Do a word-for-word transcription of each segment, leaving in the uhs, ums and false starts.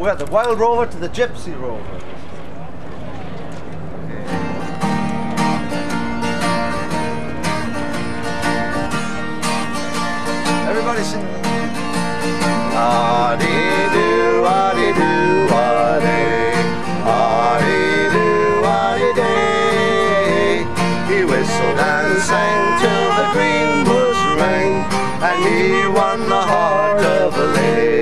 We got the Wild Rover to the Gypsy Rover. Everybody sing. Ah, dee doo, ah, dee doo, ah, dee, ah, dee doo, ah, dee dee. He whistled and sang till the green bush rang, and he won the heart of a lady.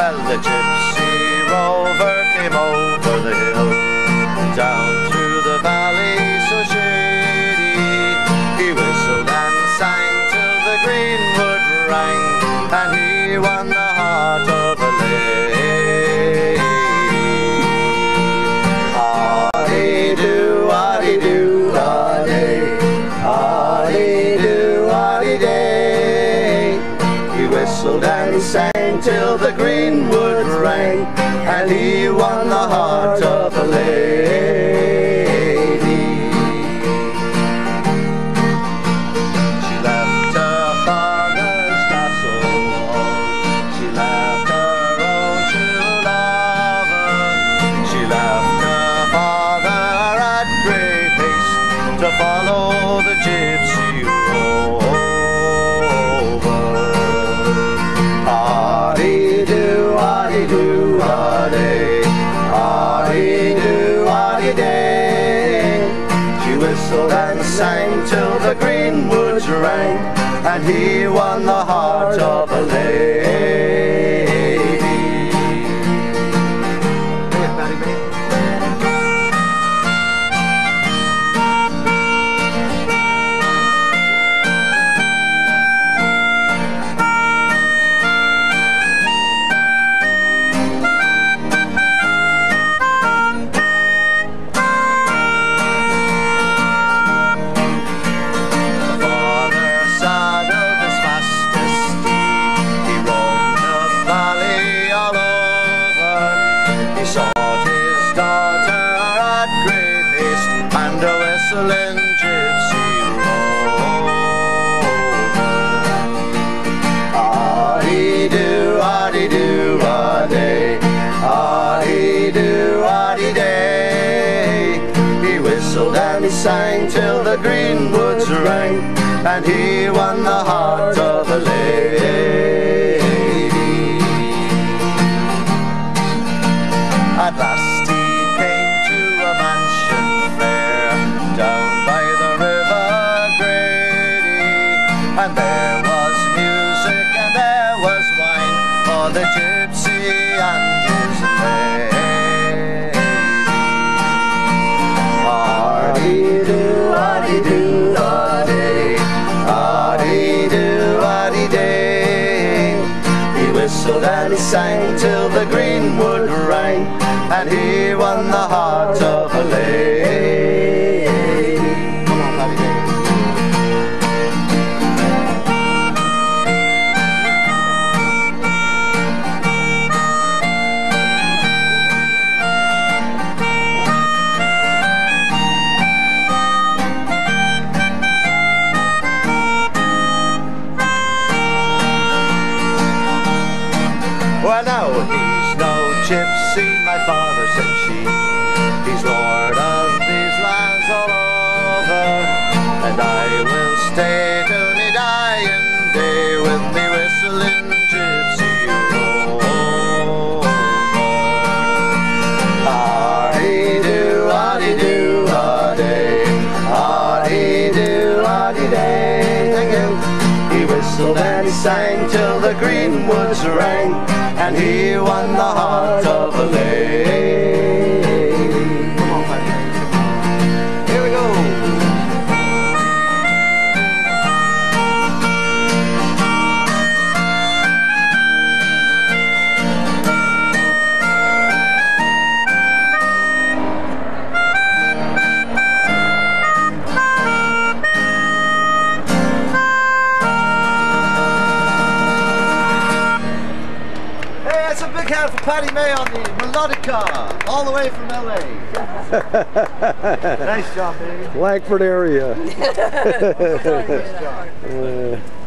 Well, the Gypsy Rover came over the hill, down through the valley so shady. He whistled and sang till the green wood rang, and he won the heart of a lady. Ah-dee-doo, ah-dee-doo, ah-dee, ah-dee-doo, ah-dee-day. He whistled and sang till the green wood rang, and he won the heart of a lady. To follow the Gypsy Rover. Ah-dee-doo, ah-dee-doo, ah-dee, ah-dee-doo, ah-dee-day. She whistled and sang till the green woods rang, and he won the heart of a lady. Hey, Patty May. He sang till the green woods rang, and he won the heart of a lady. At last he came to a mansion fair, down by the river Grady, and there was music and there was wine for the gypsy and his mare. Ah-dee-doo, ah-dee-doo, ah-dee, ah-dee-doo, ah-dee-day. He whistled and he sang till the green wood rang, and he won the heart of a lady. Come on, Patty May. Well, now he's no gypsy, my father, said she. He's lord of these lands all over, and I will stay till me dying day with me whistling Gypsy Rover. Ah-dee-doo, ah-dee-doo, ah-dee, ah-dee-doo, ah-dee-day. He whistled and he sang till the green woods rang, and he won the heart of a lady. Come on, Patty May. Here we go. For Patty May on the melodica, all the way from L A Nice job, baby. Blackford area. Nice job. Uh,